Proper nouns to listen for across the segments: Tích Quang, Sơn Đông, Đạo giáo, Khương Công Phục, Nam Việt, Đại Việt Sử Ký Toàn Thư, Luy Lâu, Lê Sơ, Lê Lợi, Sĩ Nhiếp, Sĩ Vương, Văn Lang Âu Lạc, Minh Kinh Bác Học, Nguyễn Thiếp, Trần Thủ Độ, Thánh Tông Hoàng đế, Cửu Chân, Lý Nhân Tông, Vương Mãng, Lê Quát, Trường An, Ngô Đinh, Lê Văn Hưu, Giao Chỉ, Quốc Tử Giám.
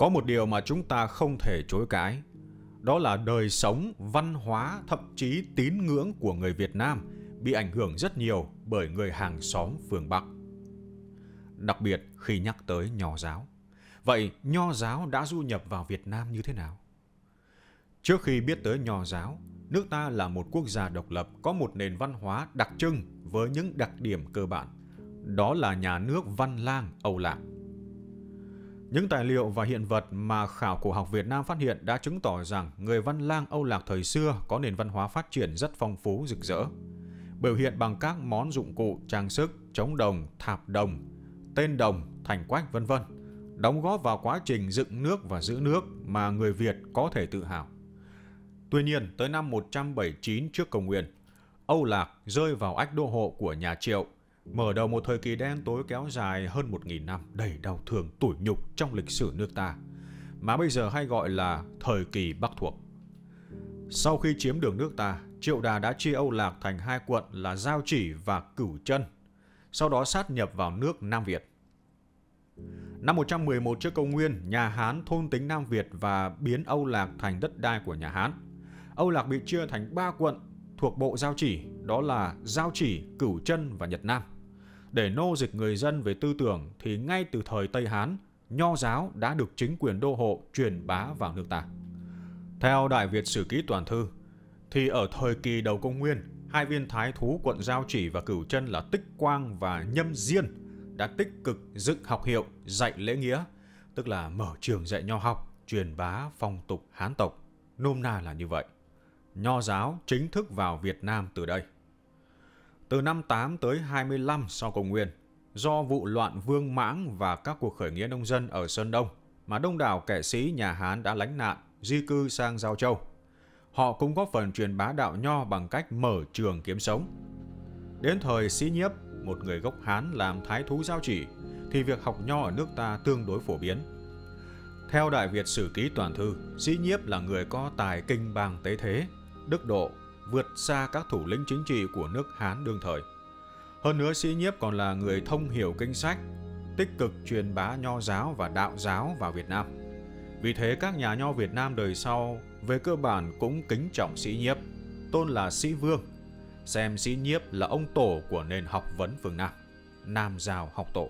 Có một điều mà chúng ta không thể chối cãi, đó là đời sống, văn hóa, thậm chí tín ngưỡng của người Việt Nam bị ảnh hưởng rất nhiều bởi người hàng xóm phương Bắc. Đặc biệt khi nhắc tới Nho giáo. Vậy Nho giáo đã du nhập vào Việt Nam như thế nào? Trước khi biết tới Nho giáo, nước ta là một quốc gia độc lập có một nền văn hóa đặc trưng với những đặc điểm cơ bản. Đó là nhà nước Văn Lang Âu Lạc. Những tài liệu và hiện vật mà khảo cổ học Việt Nam phát hiện đã chứng tỏ rằng người Văn Lang Âu Lạc thời xưa có nền văn hóa phát triển rất phong phú, rực rỡ, biểu hiện bằng các món dụng cụ, trang sức, trống đồng, thạp đồng, tên đồng, thành quách, vân vân, đóng góp vào quá trình dựng nước và giữ nước mà người Việt có thể tự hào. Tuy nhiên, tới năm 179 trước Công nguyên, Âu Lạc rơi vào ách đô hộ của nhà Triệu, mở đầu một thời kỳ đen tối kéo dài hơn 1.000 năm, đầy đau thương, tủi nhục trong lịch sử nước ta, mà bây giờ hay gọi là thời kỳ Bắc thuộc. Sau khi chiếm được nước ta, Triệu Đà đã chia Âu Lạc thành hai quận là Giao Chỉ và Cửu Chân, sau đó sát nhập vào nước Nam Việt. Năm 111 trước Công nguyên, nhà Hán thôn tính Nam Việt và biến Âu Lạc thành đất đai của nhà Hán. Âu Lạc bị chia thành 3 quận thuộc bộ Giao Chỉ, đó là Giao Chỉ, Cửu Chân và Nhật Nam. Để nô dịch người dân về tư tưởng thì ngay từ thời Tây Hán, Nho giáo đã được chính quyền đô hộ truyền bá vào nước ta. Theo Đại Việt Sử Ký Toàn Thư, thì ở thời kỳ đầu Công nguyên, hai viên thái thú quận Giao Chỉ và Cửu Chân là Tích Quang và Nhâm Diên đã tích cực dựng học hiệu, dạy lễ nghĩa, tức là mở trường dạy nho học, truyền bá phong tục Hán tộc. Nôm na là như vậy. Nho giáo chính thức vào Việt Nam từ đây. Từ năm 8 tới 25 sau Công nguyên, do vụ loạn Vương Mãng và các cuộc khởi nghĩa nông dân ở Sơn Đông mà đông đảo kẻ sĩ nhà Hán đã lánh nạn, di cư sang Giao Châu. Họ cũng góp phần truyền bá đạo Nho bằng cách mở trường kiếm sống. Đến thời Sĩ Nhiếp, một người gốc Hán làm thái thú Giao Chỉ, thì việc học Nho ở nước ta tương đối phổ biến. Theo Đại Việt Sử Ký Toàn Thư, Sĩ Nhiếp là người có tài kinh bang tế thế, đức độ, vượt xa các thủ lĩnh chính trị của nước Hán đương thời. Hơn nữa, Sĩ Nhiếp còn là người thông hiểu kinh sách, tích cực truyền bá Nho giáo và Đạo giáo vào Việt Nam. Vì thế, các nhà Nho Việt Nam đời sau về cơ bản cũng kính trọng Sĩ Nhiếp, tôn là Sĩ Vương, xem Sĩ Nhiếp là ông tổ của nền học vấn phương Nam, Nam Giao học tổ.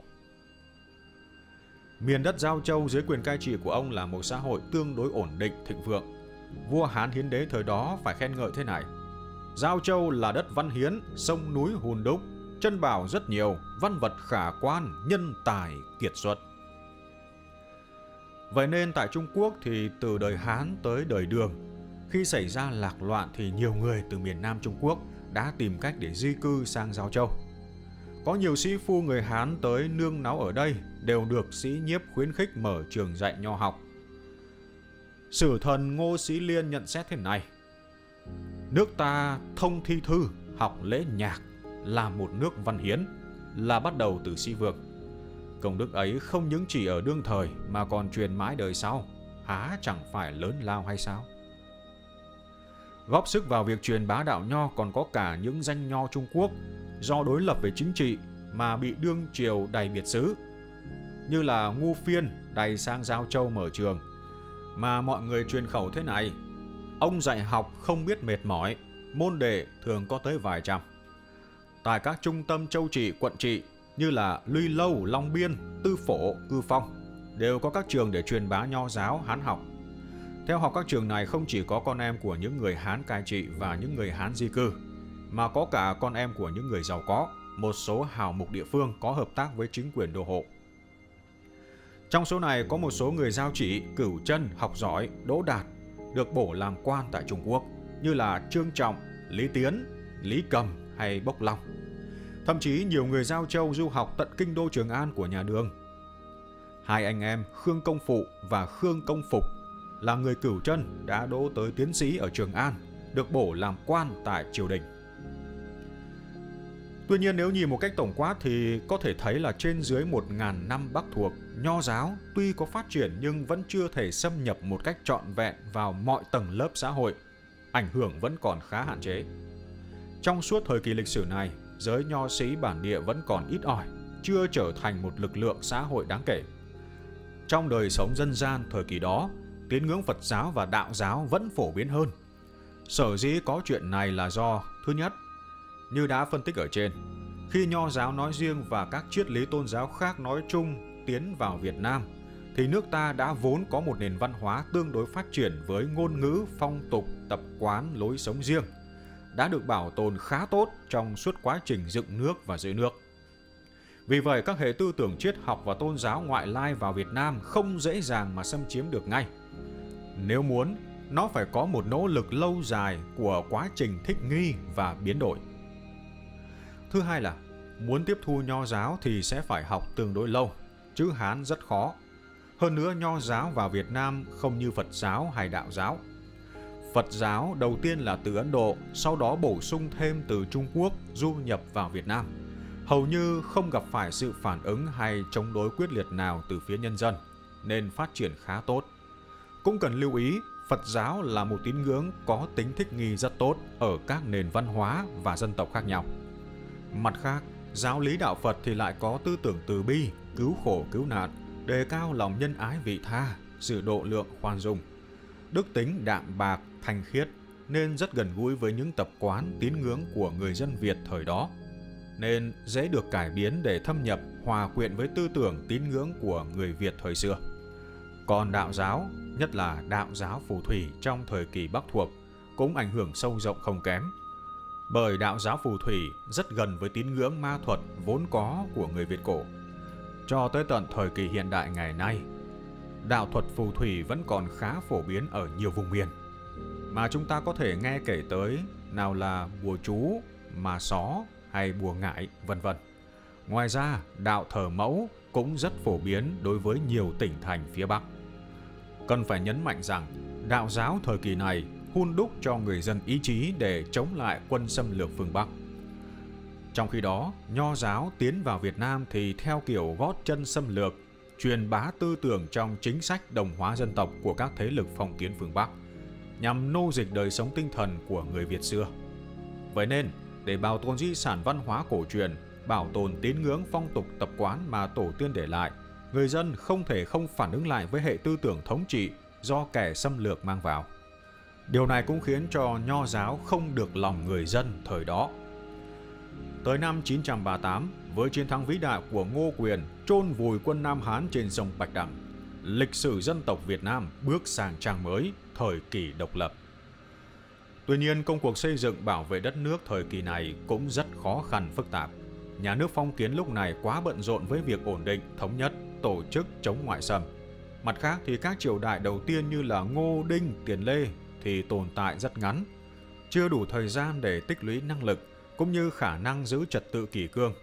Miền đất Giao Châu dưới quyền cai trị của ông là một xã hội tương đối ổn định, thịnh vượng. Vua Hán hiến đế thời đó phải khen ngợi thế này: Giao Châu là đất văn hiến, sông núi hùn đúc, chân bảo rất nhiều, văn vật khả quan, nhân tài kiệt xuất. Vậy nên tại Trung Quốc thì từ đời Hán tới đời Đường, khi xảy ra lạc loạn thì nhiều người từ miền Nam Trung Quốc đã tìm cách để di cư sang Giao Châu. Có nhiều sĩ phu người Hán tới nương náu ở đây đều được Sĩ Nhiếp khuyến khích mở trường dạy nho học. Sử thần Ngô Sĩ Liên nhận xét thế này: nước ta thông thi thư, học lễ nhạc, là một nước văn hiến, là bắt đầu từ Sĩ Vương. Công đức ấy không những chỉ ở đương thời mà còn truyền mãi đời sau, há chẳng phải lớn lao hay sao? Góp sức vào việc truyền bá đạo Nho còn có cả những danh Nho Trung Quốc do đối lập về chính trị mà bị đương triều đày biệt xứ, như là Ngưu Phiên đày sang Giao Châu mở trường, mà mọi người truyền khẩu thế này: ông dạy học không biết mệt mỏi, môn đệ thường có tới vài trăm. Tại các trung tâm châu trị, quận trị như là Luy Lâu, Long Biên, Tư Phổ, Cư Phong đều có các trường để truyền bá Nho giáo, Hán học. Theo học các trường này không chỉ có con em của những người Hán cai trị và những người Hán di cư, mà có cả con em của những người giàu có, một số hào mục địa phương có hợp tác với chính quyền đô hộ. Trong số này có một số người Giao Chỉ, Cửu Chân học giỏi, đỗ đạt, được bổ làm quan tại Trung Quốc, như là Trương Trọng, Lý Tiến, Lý Cầm hay Bốc Long. Thậm chí nhiều người Giao Châu du học tận kinh đô Trường An của nhà Đường. Hai anh em Khương Công Phụ và Khương Công Phục là người Cửu Chân đã đỗ tới tiến sĩ ở Trường An, được bổ làm quan tại triều đình. Tuy nhiên, nếu nhìn một cách tổng quát thì có thể thấy là trên dưới 1.000 năm Bắc thuộc, Nho giáo tuy có phát triển nhưng vẫn chưa thể xâm nhập một cách trọn vẹn vào mọi tầng lớp xã hội, ảnh hưởng vẫn còn khá hạn chế. Trong suốt thời kỳ lịch sử này, giới nho sĩ bản địa vẫn còn ít ỏi, chưa trở thành một lực lượng xã hội đáng kể. Trong đời sống dân gian thời kỳ đó, tín ngưỡng Phật giáo và đạo giáo vẫn phổ biến hơn. Sở dĩ có chuyện này là do, thứ nhất, như đã phân tích ở trên, khi Nho giáo nói riêng và các triết lý tôn giáo khác nói chung tiến vào Việt Nam, thì nước ta đã vốn có một nền văn hóa tương đối phát triển với ngôn ngữ, phong tục, tập quán, lối sống riêng, đã được bảo tồn khá tốt trong suốt quá trình dựng nước và giữ nước. Vì vậy, các hệ tư tưởng triết học và tôn giáo ngoại lai vào Việt Nam không dễ dàng mà xâm chiếm được ngay. Nếu muốn, nó phải có một nỗ lực lâu dài của quá trình thích nghi và biến đổi. Thứ hai là, muốn tiếp thu Nho giáo thì sẽ phải học tương đối lâu, chữ Hán rất khó. Hơn nữa, Nho giáo vào Việt Nam không như Phật giáo hay Đạo giáo. Phật giáo đầu tiên là từ Ấn Độ, sau đó bổ sung thêm từ Trung Quốc du nhập vào Việt Nam. Hầu như không gặp phải sự phản ứng hay chống đối quyết liệt nào từ phía nhân dân, nên phát triển khá tốt. Cũng cần lưu ý, Phật giáo là một tín ngưỡng có tính thích nghi rất tốt ở các nền văn hóa và dân tộc khác nhau. Mặt khác, giáo lý đạo Phật thì lại có tư tưởng từ bi, cứu khổ cứu nạn, đề cao lòng nhân ái vị tha, sự độ lượng khoan dung, đức tính đạm bạc, thanh khiết, nên rất gần gũi với những tập quán tín ngưỡng của người dân Việt thời đó, nên dễ được cải biến để thâm nhập, hòa quyện với tư tưởng tín ngưỡng của người Việt thời xưa. Còn đạo giáo, nhất là đạo giáo phù thủy trong thời kỳ Bắc thuộc, cũng ảnh hưởng sâu rộng không kém. Bởi đạo giáo phù thủy rất gần với tín ngưỡng ma thuật vốn có của người Việt cổ. Cho tới tận thời kỳ hiện đại ngày nay, đạo thuật phù thủy vẫn còn khá phổ biến ở nhiều vùng miền, mà chúng ta có thể nghe kể tới, nào là bùa chú, ma só hay bùa ngải, vân vân. Ngoài ra, đạo thờ mẫu cũng rất phổ biến đối với nhiều tỉnh thành phía Bắc. Cần phải nhấn mạnh rằng, đạo giáo thời kỳ này hun đúc cho người dân ý chí để chống lại quân xâm lược phương Bắc. Trong khi đó, Nho giáo tiến vào Việt Nam thì theo kiểu gót chân xâm lược, truyền bá tư tưởng trong chính sách đồng hóa dân tộc của các thế lực phong kiến phương Bắc, nhằm nô dịch đời sống tinh thần của người Việt xưa. Vậy nên, để bảo tồn di sản văn hóa cổ truyền, bảo tồn tín ngưỡng phong tục tập quán mà tổ tiên để lại, người dân không thể không phản ứng lại với hệ tư tưởng thống trị do kẻ xâm lược mang vào. Điều này cũng khiến cho Nho giáo không được lòng người dân thời đó. Tới năm 938, với chiến thắng vĩ đại của Ngô Quyền chôn vùi quân Nam Hán trên sông Bạch Đằng, lịch sử dân tộc Việt Nam bước sang trang mới, thời kỳ độc lập. Tuy nhiên, công cuộc xây dựng bảo vệ đất nước thời kỳ này cũng rất khó khăn phức tạp. Nhà nước phong kiến lúc này quá bận rộn với việc ổn định, thống nhất, tổ chức chống ngoại xâm. Mặt khác thì các triều đại đầu tiên như là Ngô Đinh, Tiền Lê thì tồn tại rất ngắn, chưa đủ thời gian để tích lũy năng lực, cũng như khả năng giữ trật tự kỷ cương,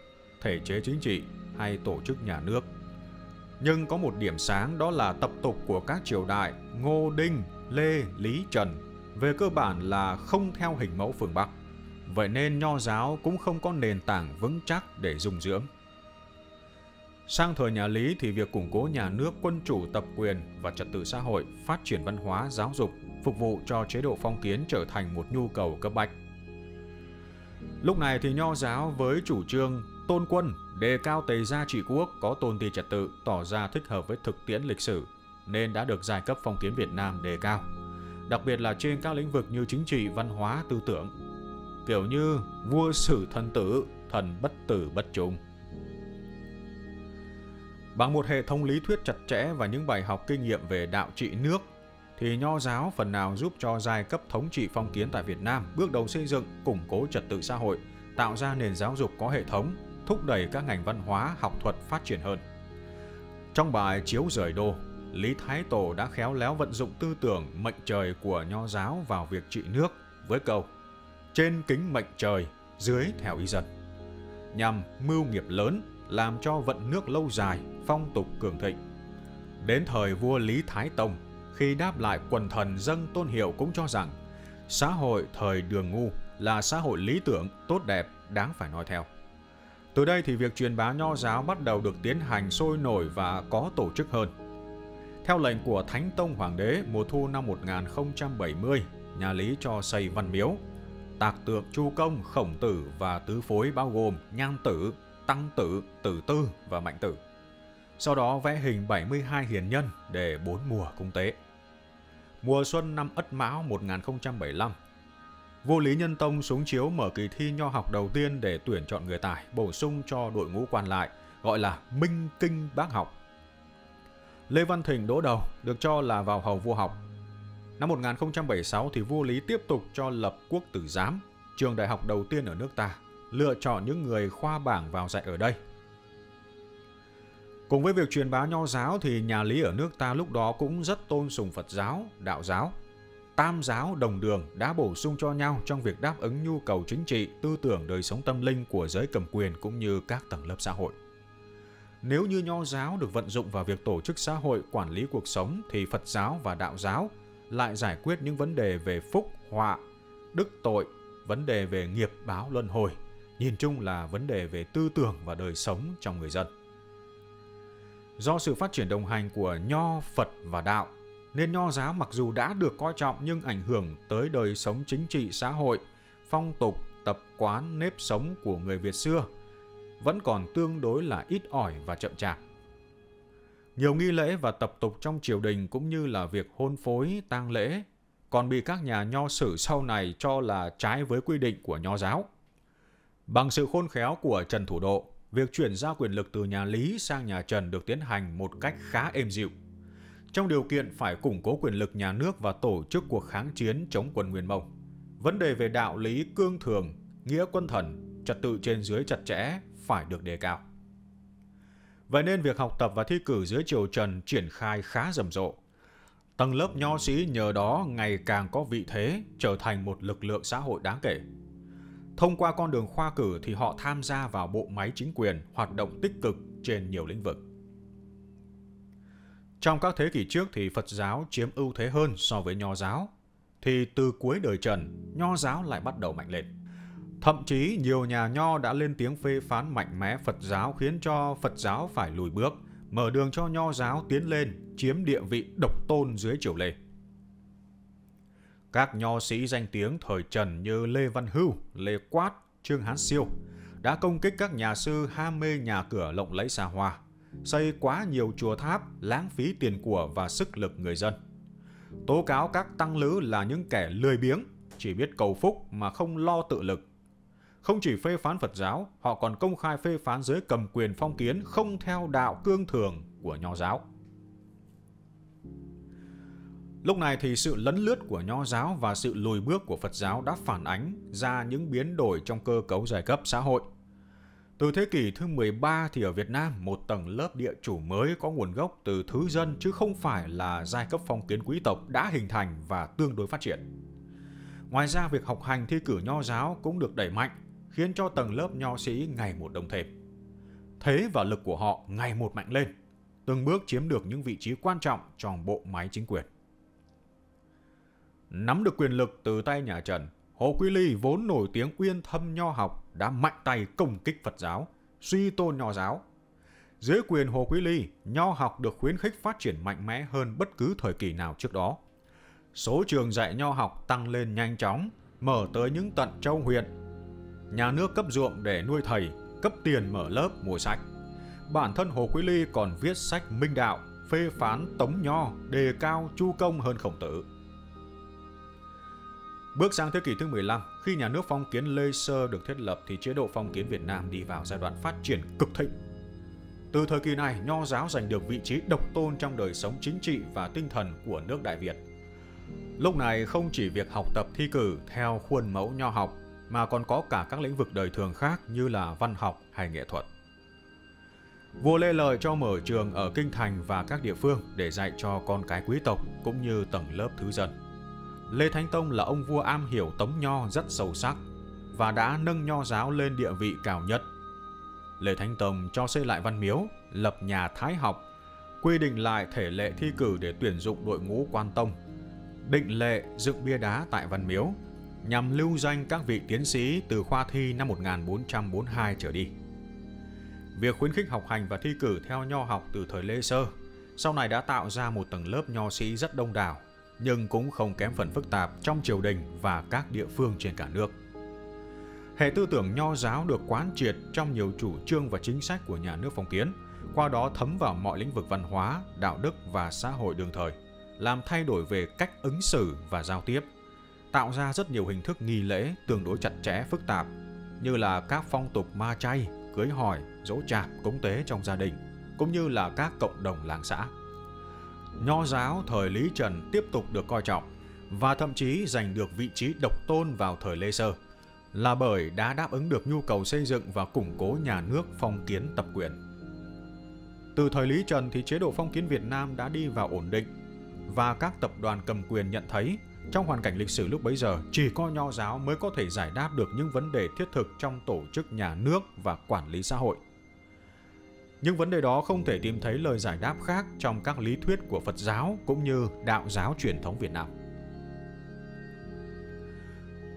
thể chế chính trị hay tổ chức nhà nước. Nhưng có một điểm sáng, đó là tập tục của các triều đại Ngô Đinh, Lê, Lý Trần về cơ bản là không theo hình mẫu phương Bắc. Vậy nên Nho giáo cũng không có nền tảng vững chắc để dung dưỡng. Sang thời nhà Lý thì việc củng cố nhà nước quân chủ tập quyền và trật tự xã hội, phát triển văn hóa, giáo dục, phục vụ cho chế độ phong kiến trở thành một nhu cầu cấp bách. Lúc này thì Nho giáo với chủ trương tôn quân, đề cao tề gia trị quốc, có tôn ti trật tự, tỏ ra thích hợp với thực tiễn lịch sử, nên đã được giai cấp phong kiến Việt Nam đề cao, đặc biệt là trên các lĩnh vực như chính trị, văn hóa, tư tưởng, kiểu như vua xử thần tử, thần bất tử bất trung. Bằng một hệ thống lý thuyết chặt chẽ và những bài học kinh nghiệm về đạo trị nước, thì Nho giáo phần nào giúp cho giai cấp thống trị phong kiến tại Việt Nam bước đầu xây dựng, củng cố trật tự xã hội, tạo ra nền giáo dục có hệ thống, thúc đẩy các ngành văn hóa, học thuật phát triển hơn. Trong bài Chiếu Rời Đô, Lý Thái Tổ đã khéo léo vận dụng tư tưởng mệnh trời của Nho giáo vào việc trị nước với câu trên kính mệnh trời, dưới theo ý dân, nhằm mưu nghiệp lớn, làm cho vận nước lâu dài, phong tục cường thịnh. Đến thời vua Lý Thái Tông, khi đáp lại quần thần dâng tôn hiệu cũng cho rằng xã hội thời Đường Ngu là xã hội lý tưởng, tốt đẹp, đáng phải nói theo. Từ đây thì việc truyền bá Nho giáo bắt đầu được tiến hành sôi nổi và có tổ chức hơn. Theo lệnh của Thánh Tông Hoàng đế, mùa thu năm 1070, nhà Lý cho xây Văn Miếu, tạc tượng Chu Công, Khổng Tử và tứ phối bao gồm Nhan Tử, Tăng Tử, Tử Tư và Mạnh Tử. sau đó vẽ hình 72 hiền nhân để 4 mùa cung tế. Mùa xuân năm Ất Mão 1075, vua Lý Nhân Tông xuống chiếu mở kỳ thi nho học đầu tiên để tuyển chọn người tài, bổ sung cho đội ngũ quan lại, gọi là Minh Kinh Bác Học. Lê Văn Thịnh đỗ đầu, được cho là vào hầu vua học. Năm 1076 thì vua Lý tiếp tục cho lập Quốc Tử Giám, trường đại học đầu tiên ở nước ta, lựa chọn những người khoa bảng vào dạy ở đây. Cùng với việc truyền bá nho giáo thì nhà Lý ở nước ta lúc đó cũng rất tôn sùng Phật giáo, Đạo giáo. Tam giáo đồng đường đã bổ sung cho nhau trong việc đáp ứng nhu cầu chính trị, tư tưởng, đời sống tâm linh của giới cầm quyền cũng như các tầng lớp xã hội. Nếu như nho giáo được vận dụng vào việc tổ chức xã hội, quản lý cuộc sống thì Phật giáo và Đạo giáo lại giải quyết những vấn đề về phúc, họa, đức tội, vấn đề về nghiệp báo luân hồi, nhìn chung là vấn đề về tư tưởng và đời sống trong người dân. Do sự phát triển đồng hành của nho, Phật và Đạo, nên nho giáo mặc dù đã được coi trọng nhưng ảnh hưởng tới đời sống chính trị xã hội, phong tục, tập quán, nếp sống của người Việt xưa vẫn còn tương đối là ít ỏi và chậm chạp. Nhiều nghi lễ và tập tục trong triều đình cũng như là việc hôn phối, tang lễ còn bị các nhà nho sử sau này cho là trái với quy định của nho giáo. Bằng sự khôn khéo của Trần Thủ Độ, việc chuyển giao quyền lực từ nhà Lý sang nhà Trần được tiến hành một cách khá êm dịu, trong điều kiện phải củng cố quyền lực nhà nước và tổ chức cuộc kháng chiến chống quân Nguyên Mông. Vấn đề về đạo lý cương thường, nghĩa quân thần, trật tự trên dưới chặt chẽ phải được đề cao. Vậy nên việc học tập và thi cử dưới triều Trần triển khai khá rầm rộ. Tầng lớp nho sĩ nhờ đó ngày càng có vị thế, trở thành một lực lượng xã hội đáng kể. Thông qua con đường khoa cử thì họ tham gia vào bộ máy chính quyền, hoạt động tích cực trên nhiều lĩnh vực. Trong các thế kỷ trước thì Phật giáo chiếm ưu thế hơn so với nho giáo, thì từ cuối đời Trần, nho giáo lại bắt đầu mạnh lên. Thậm chí nhiều nhà nho đã lên tiếng phê phán mạnh mẽ Phật giáo, khiến cho Phật giáo phải lùi bước, mở đường cho nho giáo tiến lên, chiếm địa vị độc tôn dưới triều Lê. Các nho sĩ danh tiếng thời Trần như Lê Văn Hưu, Lê Quát, Trương Hán Siêu đã công kích các nhà sư ham mê nhà cửa lộng lẫy xa hoa, xây quá nhiều chùa tháp, lãng phí tiền của và sức lực người dân. Tố cáo các tăng lữ là những kẻ lười biếng, chỉ biết cầu phúc mà không lo tự lực. Không chỉ phê phán Phật giáo, họ còn công khai phê phán giới cầm quyền phong kiến không theo đạo cương thường của nho giáo. Lúc này thì sự lấn lướt của nho giáo và sự lùi bước của Phật giáo đã phản ánh ra những biến đổi trong cơ cấu giai cấp xã hội. Từ thế kỷ thứ 13 thì ở Việt Nam, một tầng lớp địa chủ mới có nguồn gốc từ thứ dân chứ không phải là giai cấp phong kiến quý tộc đã hình thành và tương đối phát triển. Ngoài ra, việc học hành thi cử nho giáo cũng được đẩy mạnh, khiến cho tầng lớp nho sĩ ngày một đông thêm. Thế và lực của họ ngày một mạnh lên, từng bước chiếm được những vị trí quan trọng trong bộ máy chính quyền. Nắm được quyền lực từ tay nhà Trần, Hồ Quý Ly vốn nổi tiếng uyên thâm nho học đã mạnh tay công kích Phật giáo, suy tôn nho giáo. Dưới quyền Hồ Quý Ly, nho học được khuyến khích phát triển mạnh mẽ hơn bất cứ thời kỳ nào trước đó. Số trường dạy nho học tăng lên nhanh chóng, mở tới những tận châu huyện. Nhà nước cấp ruộng để nuôi thầy, cấp tiền mở lớp mua sách. Bản thân Hồ Quý Ly còn viết sách Minh Đạo, phê phán Tống Nho, đề cao Chu Công hơn Khổng Tử. Bước sang thế kỷ thứ 15, khi nhà nước phong kiến Lê Sơ được thiết lập thì chế độ phong kiến Việt Nam đi vào giai đoạn phát triển cực thịnh. Từ thời kỳ này, nho giáo giành được vị trí độc tôn trong đời sống chính trị và tinh thần của nước Đại Việt. Lúc này không chỉ việc học tập thi cử theo khuôn mẫu nho học mà còn có cả các lĩnh vực đời thường khác như là văn học hay nghệ thuật. Vua Lê Lợi cho mở trường ở kinh thành và các địa phương để dạy cho con cái quý tộc cũng như tầng lớp thứ dân. Lê Thánh Tông là ông vua am hiểu tống nho rất sâu sắc và đã nâng nho giáo lên địa vị cao nhất. Lê Thánh Tông cho xây lại Văn Miếu, lập nhà Thái học, quy định lại thể lệ thi cử để tuyển dụng đội ngũ quan tông, định lệ dựng bia đá tại Văn Miếu nhằm lưu danh các vị tiến sĩ từ khoa thi năm 1442 trở đi. Việc khuyến khích học hành và thi cử theo nho học từ thời Lê Sơ sau này đã tạo ra một tầng lớp nho sĩ rất đông đảo, nhưng cũng không kém phần phức tạp trong triều đình và các địa phương trên cả nước. Hệ tư tưởng nho giáo được quán triệt trong nhiều chủ trương và chính sách của nhà nước phong kiến, qua đó thấm vào mọi lĩnh vực văn hóa, đạo đức và xã hội đương thời, làm thay đổi về cách ứng xử và giao tiếp, tạo ra rất nhiều hình thức nghi lễ tương đối chặt chẽ phức tạp, như là các phong tục ma chay, cưới hỏi, dỗ chạp, cúng tế trong gia đình, cũng như là các cộng đồng làng xã. Nho giáo thời Lý Trần tiếp tục được coi trọng và thậm chí giành được vị trí độc tôn vào thời Lê Sơ, là bởi đã đáp ứng được nhu cầu xây dựng và củng cố nhà nước phong kiến tập quyền. Từ thời Lý Trần thì chế độ phong kiến Việt Nam đã đi vào ổn định, và các tập đoàn cầm quyền nhận thấy trong hoàn cảnh lịch sử lúc bấy giờ chỉ có nho giáo mới có thể giải đáp được những vấn đề thiết thực trong tổ chức nhà nước và quản lý xã hội. Những vấn đề đó không thể tìm thấy lời giải đáp khác trong các lý thuyết của Phật giáo cũng như đạo giáo truyền thống Việt Nam.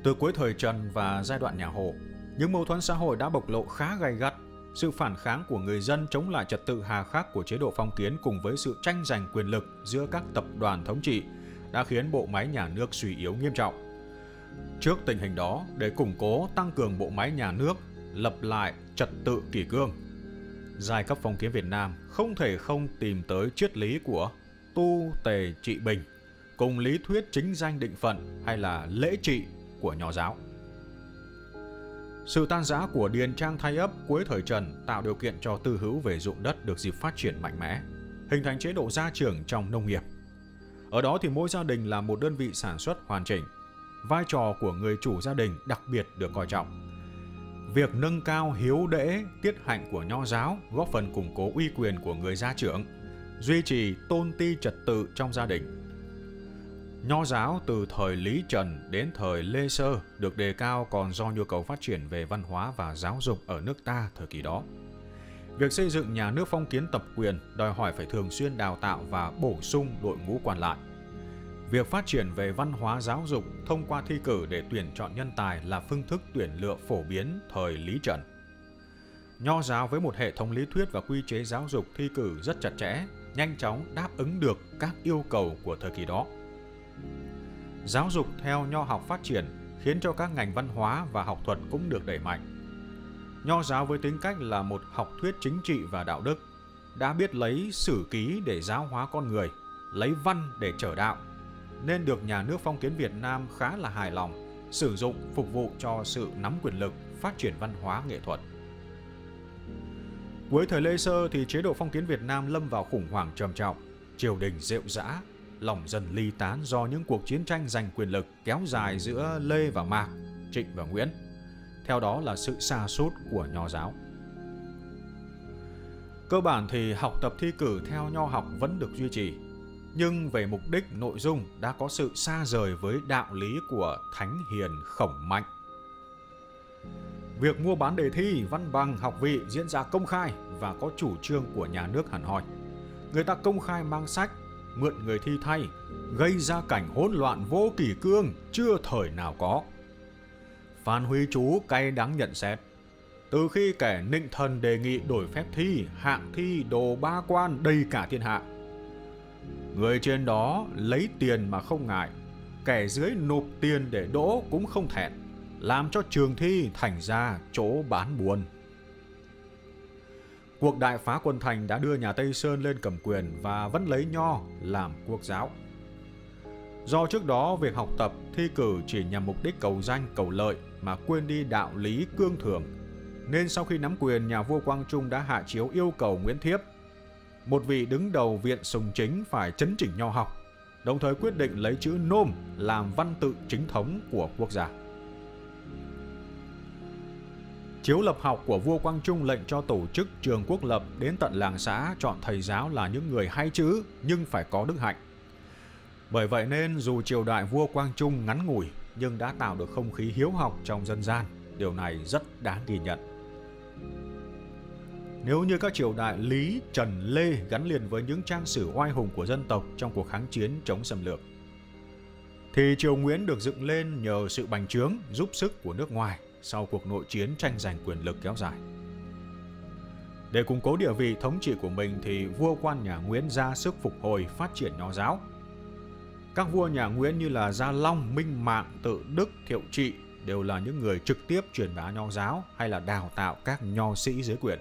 Từ cuối thời Trần và giai đoạn nhà Hồ, những mâu thuẫn xã hội đã bộc lộ khá gay gắt. Sự phản kháng của người dân chống lại trật tự hà khắc của chế độ phong kiến cùng với sự tranh giành quyền lực giữa các tập đoàn thống trị đã khiến bộ máy nhà nước suy yếu nghiêm trọng. Trước tình hình đó, để củng cố tăng cường bộ máy nhà nước, lập lại trật tự kỷ cương, giai cấp phong kiến Việt Nam không thể không tìm tới triết lý của tu tề trị bình cùng lý thuyết chính danh định phận hay là lễ trị của nho giáo. Sự tan rã của điền trang thay ấp cuối thời Trần tạo điều kiện cho tư hữu về ruộng đất được dịp phát triển mạnh mẽ, hình thành chế độ gia trưởng trong nông nghiệp. Ở đó thì mỗi gia đình là một đơn vị sản xuất hoàn chỉnh, vai trò của người chủ gia đình đặc biệt được coi trọng. Việc nâng cao hiếu đễ, tiết hạnh của nho giáo góp phần củng cố uy quyền của người gia trưởng, duy trì tôn ti trật tự trong gia đình. Nho giáo từ thời Lý Trần đến thời Lê Sơ được đề cao còn do nhu cầu phát triển về văn hóa và giáo dục ở nước ta thời kỳ đó. Việc xây dựng nhà nước phong kiến tập quyền đòi hỏi phải thường xuyên đào tạo và bổ sung đội ngũ quan lại. Việc phát triển về văn hóa giáo dục thông qua thi cử để tuyển chọn nhân tài là phương thức tuyển lựa phổ biến thời Lý Trần. Nho giáo với một hệ thống lý thuyết và quy chế giáo dục thi cử rất chặt chẽ, nhanh chóng đáp ứng được các yêu cầu của thời kỳ đó. Giáo dục theo nho học phát triển khiến cho các ngành văn hóa và học thuật cũng được đẩy mạnh. Nho giáo với tính cách là một học thuyết chính trị và đạo đức, đã biết lấy sử ký để giáo hóa con người, lấy văn để trở đạo, nên được nhà nước phong kiến Việt Nam khá là hài lòng, sử dụng phục vụ cho sự nắm quyền lực, phát triển văn hóa nghệ thuật. Cuối thời Lê Sơ thì chế độ phong kiến Việt Nam lâm vào khủng hoảng trầm trọng, triều đình rệu rã, lòng dân ly tán do những cuộc chiến tranh giành quyền lực kéo dài giữa Lê và Mạc, Trịnh và Nguyễn. Theo đó là sự sa sút của nho giáo. Cơ bản thì học tập thi cử theo nho học vẫn được duy trì, nhưng về mục đích nội dung đã có sự xa rời với đạo lý của Thánh Hiền Khổng Mạnh. Việc mua bán đề thi, văn bằng, học vị diễn ra công khai và có chủ trương của nhà nước hẳn hoi. Người ta công khai mang sách, mượn người thi thay, gây ra cảnh hỗn loạn vô kỷ cương chưa thời nào có. Phan Huy Chú cay đắng nhận xét, từ khi kẻ nịnh thần đề nghị đổi phép thi, hạng thi đồ ba quan đầy cả thiên hạ, người trên đó lấy tiền mà không ngại, kẻ dưới nộp tiền để đỗ cũng không thẹn, làm cho trường thi thành ra chỗ bán buôn. Cuộc đại phá quân thành đã đưa nhà Tây Sơn lên cầm quyền và vẫn lấy nho làm quốc giáo. Do trước đó việc học tập, thi cử chỉ nhằm mục đích cầu danh, cầu lợi mà quên đi đạo lý cương thường, nên sau khi nắm quyền, nhà vua Quang Trung đã hạ chiếu yêu cầu Nguyễn Thiếp, một vị đứng đầu Viện Sùng Chính, phải chấn chỉnh nho học, đồng thời quyết định lấy chữ nôm làm văn tự chính thống của quốc gia. Chiếu lập học của vua Quang Trung lệnh cho tổ chức trường quốc lập đến tận làng xã, chọn thầy giáo là những người hay chữ nhưng phải có đức hạnh. Bởi vậy nên dù triều đại vua Quang Trung ngắn ngủi nhưng đã tạo được không khí hiếu học trong dân gian, điều này rất đáng ghi nhận. Nếu như các triều đại Lý, Trần, Lê gắn liền với những trang sử oai hùng của dân tộc trong cuộc kháng chiến chống xâm lược, thì triều Nguyễn được dựng lên nhờ sự bành trướng, giúp sức của nước ngoài sau cuộc nội chiến tranh giành quyền lực kéo dài. Để củng cố địa vị thống trị của mình thì vua quan nhà Nguyễn ra sức phục hồi phát triển nho giáo. Các vua nhà Nguyễn như là Gia Long, Minh Mạng, Tự Đức, Thiệu Trị đều là những người trực tiếp truyền bá nho giáo hay là đào tạo các nho sĩ dưới quyền.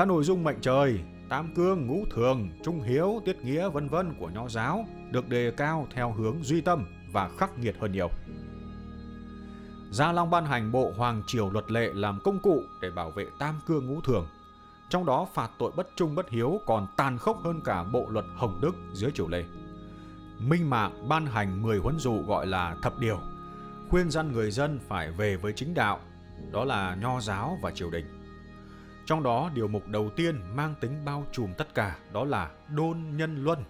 Các nội dung mệnh trời, tam cương, ngũ thường, trung hiếu, tiết nghĩa vân vân của Nho giáo được đề cao theo hướng duy tâm và khắc nghiệt hơn nhiều. Gia Long ban hành bộ Hoàng Triều Luật Lệ làm công cụ để bảo vệ tam cương ngũ thường, trong đó phạt tội bất trung bất hiếu còn tàn khốc hơn cả bộ luật Hồng Đức dưới triều Lê. Minh Mạng ban hành 10 huấn dụ gọi là thập điều, khuyên răn người dân phải về với chính đạo, đó là Nho giáo và triều đình. Trong đó điều mục đầu tiên mang tính bao trùm tất cả, đó là đôn nhân luân,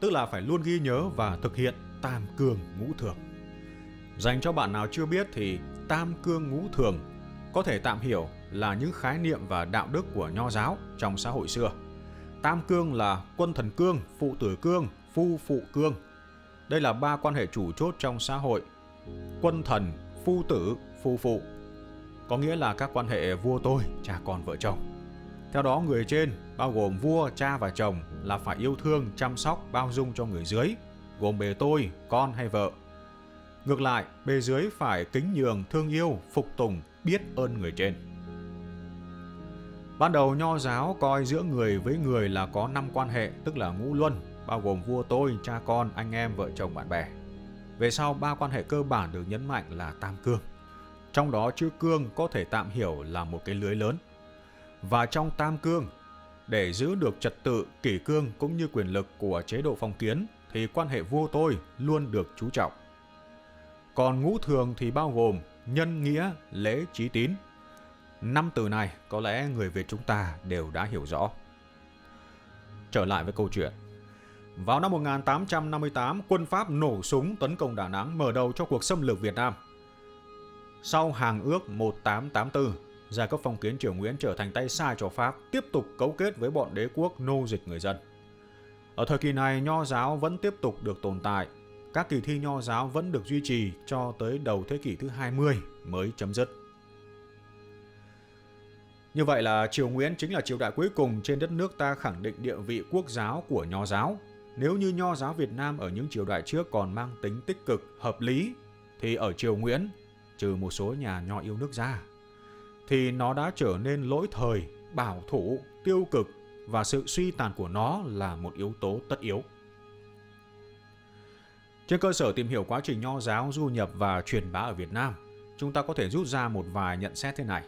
tức là phải luôn ghi nhớ và thực hiện tam cương ngũ thường. Dành cho bạn nào chưa biết thì tam cương ngũ thường có thể tạm hiểu là những khái niệm và đạo đức của Nho giáo trong xã hội xưa. Tam cương là quân thần cương, phụ tử cương, phu phụ cương. Đây là ba quan hệ chủ chốt trong xã hội: quân thần, phu tử, phu phụ, có nghĩa là các quan hệ vua tôi, cha con, vợ chồng. Theo đó, người trên bao gồm vua, cha và chồng là phải yêu thương, chăm sóc, bao dung cho người dưới, gồm bề tôi, con hay vợ. Ngược lại, bề dưới phải kính nhường, thương yêu, phục tùng, biết ơn người trên. Ban đầu Nho giáo coi giữa người với người là có 5 quan hệ, tức là ngũ luân, bao gồm vua tôi, cha con, anh em, vợ chồng, bạn bè. Về sau, ba quan hệ cơ bản được nhấn mạnh là tam cương. Trong đó chữ cương có thể tạm hiểu là một cái lưới lớn. Và trong tam cương, để giữ được trật tự, kỷ cương cũng như quyền lực của chế độ phong kiến thì quan hệ vua tôi luôn được chú trọng. Còn ngũ thường thì bao gồm nhân nghĩa, lễ, trí, tín. 5 từ này có lẽ người Việt chúng ta đều đã hiểu rõ. Trở lại với câu chuyện. Vào năm 1858, quân Pháp nổ súng tấn công Đà Nẵng, mở đầu cho cuộc xâm lược Việt Nam. Sau hàng ước 1884, giai cấp phong kiến triều Nguyễn trở thành tay sai cho Pháp, tiếp tục cấu kết với bọn đế quốc nô dịch người dân. Ở thời kỳ này, Nho giáo vẫn tiếp tục được tồn tại. Các kỳ thi Nho giáo vẫn được duy trì cho tới đầu thế kỷ thứ 20 mới chấm dứt. Như vậy là triều Nguyễn chính là triều đại cuối cùng trên đất nước ta khẳng định địa vị quốc giáo của Nho giáo. Nếu như Nho giáo Việt Nam ở những triều đại trước còn mang tính tích cực, hợp lý, thì ở triều Nguyễn, trừ một số nhà nho yêu nước ra, thì nó đã trở nên lỗi thời, bảo thủ, tiêu cực, và sự suy tàn của nó là một yếu tố tất yếu. Trên cơ sở tìm hiểu quá trình Nho giáo du nhập và truyền bá ở Việt Nam, chúng ta có thể rút ra một vài nhận xét thế này.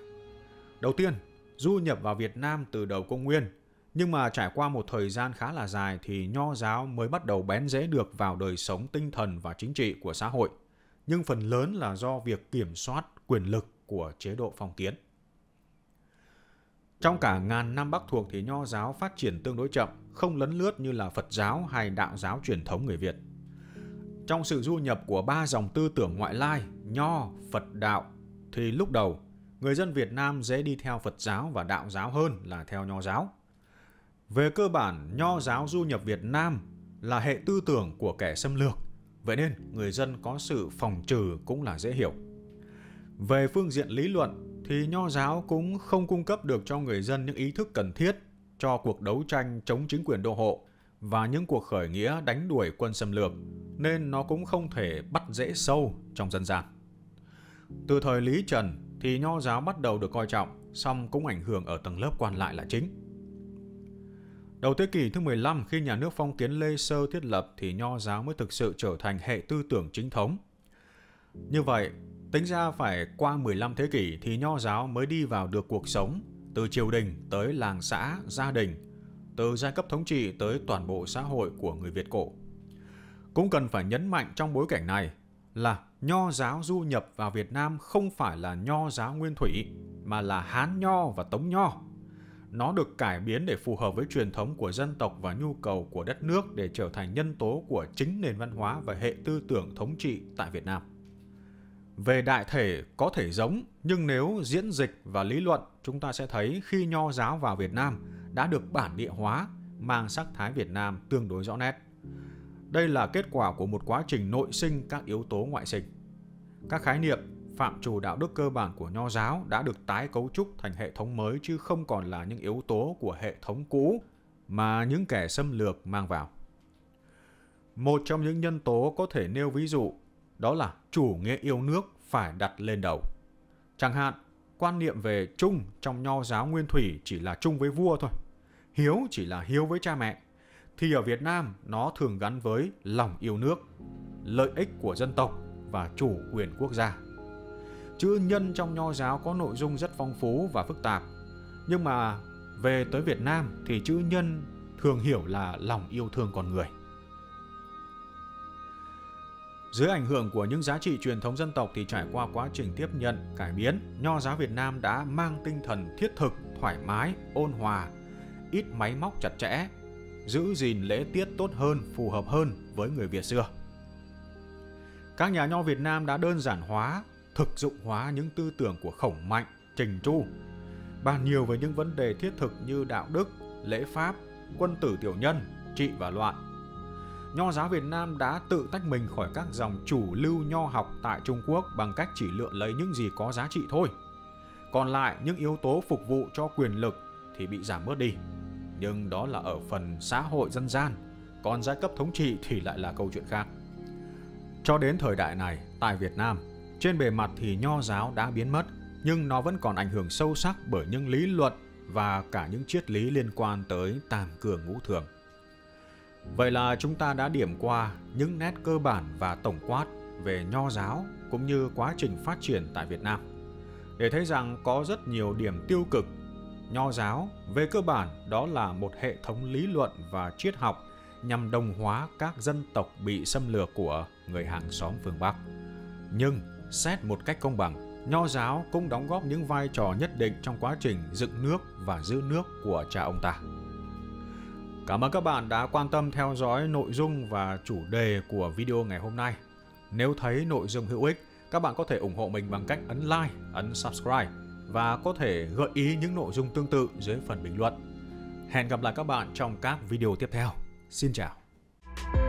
Đầu tiên, du nhập vào Việt Nam từ đầu công nguyên, nhưng mà trải qua một thời gian khá là dài thì Nho giáo mới bắt đầu bén rễ được vào đời sống tinh thần và chính trị của xã hội, nhưng phần lớn là do việc kiểm soát quyền lực của chế độ phong kiến. Trong cả ngàn năm Bắc thuộc thì Nho giáo phát triển tương đối chậm, không lấn lướt như là Phật giáo hay Đạo giáo truyền thống người Việt. Trong sự du nhập của ba dòng tư tưởng ngoại lai, Nho, Phật, Đạo, thì lúc đầu người dân Việt Nam dễ đi theo Phật giáo và Đạo giáo hơn là theo Nho giáo. Về cơ bản, Nho giáo du nhập Việt Nam là hệ tư tưởng của kẻ xâm lược, vậy nên người dân có sự phòng trừ cũng là dễ hiểu. Về phương diện lý luận thì Nho giáo cũng không cung cấp được cho người dân những ý thức cần thiết cho cuộc đấu tranh chống chính quyền đô hộ và những cuộc khởi nghĩa đánh đuổi quân xâm lược, nên nó cũng không thể bắt rễ sâu trong dân gian. Từ thời Lý Trần thì Nho giáo bắt đầu được coi trọng, song cũng ảnh hưởng ở tầng lớp quan lại là chính. Đầu thế kỷ thứ 15, khi nhà nước phong kiến Lê Sơ thiết lập thì Nho giáo mới thực sự trở thành hệ tư tưởng chính thống. Như vậy, tính ra phải qua 15 thế kỷ thì Nho giáo mới đi vào được cuộc sống, từ triều đình tới làng xã, gia đình, từ giai cấp thống trị tới toàn bộ xã hội của người Việt cổ. Cũng cần phải nhấn mạnh trong bối cảnh này là Nho giáo du nhập vào Việt Nam không phải là Nho giáo nguyên thủy, mà là Hán Nho và Tống Nho. Nó được cải biến để phù hợp với truyền thống của dân tộc và nhu cầu của đất nước, để trở thành nhân tố của chính nền văn hóa và hệ tư tưởng thống trị tại Việt Nam. Về đại thể có thể giống, nhưng nếu diễn dịch và lý luận, chúng ta sẽ thấy khi Nho giáo vào Việt Nam đã được bản địa hóa, mang sắc thái Việt Nam tương đối rõ nét. Đây là kết quả của một quá trình nội sinh các yếu tố ngoại sinh. Các khái niệm, phạm trù đạo đức cơ bản của Nho giáo đã được tái cấu trúc thành hệ thống mới, chứ không còn là những yếu tố của hệ thống cũ mà những kẻ xâm lược mang vào. Một trong những nhân tố có thể nêu ví dụ đó là chủ nghĩa yêu nước phải đặt lên đầu. Chẳng hạn, quan niệm về trung trong Nho giáo Nguyên Thủy chỉ là trung với vua thôi, hiếu chỉ là hiếu với cha mẹ, thì ở Việt Nam nó thường gắn với lòng yêu nước, lợi ích của dân tộc và chủ quyền quốc gia. Chữ nhân trong Nho giáo có nội dung rất phong phú và phức tạp, nhưng mà về tới Việt Nam thì chữ nhân thường hiểu là lòng yêu thương con người. Dưới ảnh hưởng của những giá trị truyền thống dân tộc thì trải qua quá trình tiếp nhận, cải biến, Nho giáo Việt Nam đã mang tinh thần thiết thực, thoải mái, ôn hòa, ít máy móc chặt chẽ, giữ gìn lễ tiết tốt hơn, phù hợp hơn với người Việt xưa. Các nhà nho Việt Nam đã đơn giản hóa, thực dụng hóa những tư tưởng của Khổng Mạnh, Trình Chu, bàn nhiều về những vấn đề thiết thực như đạo đức, lễ pháp, quân tử tiểu nhân, trị và loạn. Nho giáo Việt Nam đã tự tách mình khỏi các dòng chủ lưu nho học tại Trung Quốc bằng cách chỉ lựa lấy những gì có giá trị thôi. Còn lại, những yếu tố phục vụ cho quyền lực thì bị giảm bớt đi. Nhưng đó là ở phần xã hội dân gian, còn giai cấp thống trị thì lại là câu chuyện khác. Cho đến thời đại này, tại Việt Nam, trên bề mặt thì Nho giáo đã biến mất, nhưng nó vẫn còn ảnh hưởng sâu sắc bởi những lý luận và cả những triết lý liên quan tới tam cường ngũ thường. Vậy là chúng ta đã điểm qua những nét cơ bản và tổng quát về Nho giáo cũng như quá trình phát triển tại Việt Nam, để thấy rằng có rất nhiều điểm tiêu cực. Nho giáo về cơ bản đó là một hệ thống lý luận và triết học nhằm đồng hóa các dân tộc bị xâm lược của người hàng xóm phương Bắc. Nhưng xét một cách công bằng, Nho giáo cũng đóng góp những vai trò nhất định trong quá trình dựng nước và giữ nước của cha ông ta. Cảm ơn các bạn đã quan tâm theo dõi nội dung và chủ đề của video ngày hôm nay. Nếu thấy nội dung hữu ích, các bạn có thể ủng hộ mình bằng cách ấn like, ấn subscribe và có thể gợi ý những nội dung tương tự dưới phần bình luận. Hẹn gặp lại các bạn trong các video tiếp theo. Xin chào!